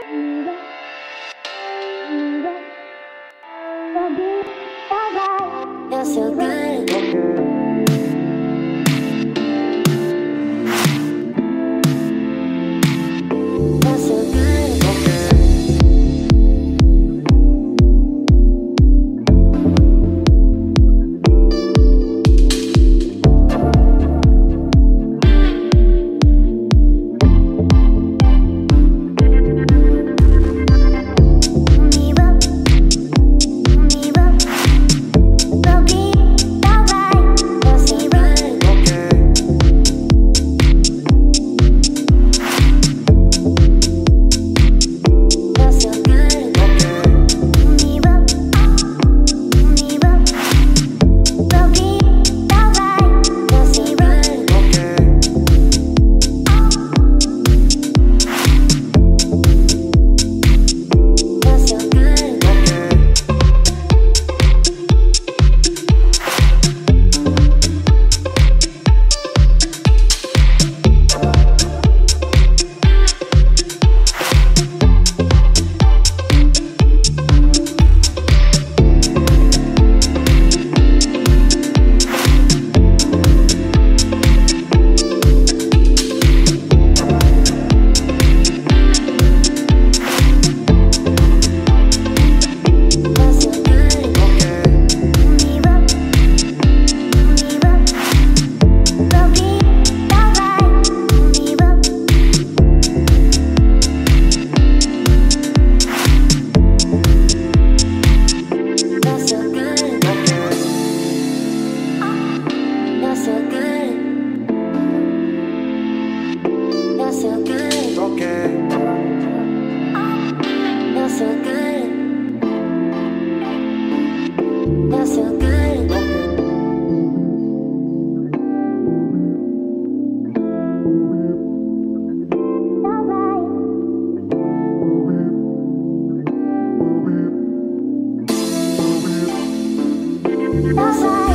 You're so good. That's